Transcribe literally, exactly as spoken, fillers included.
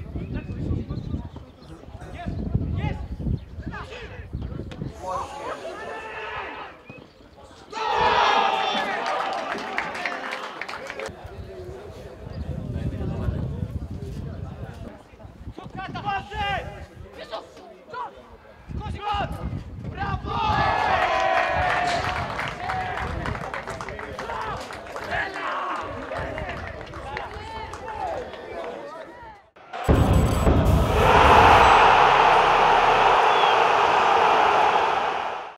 que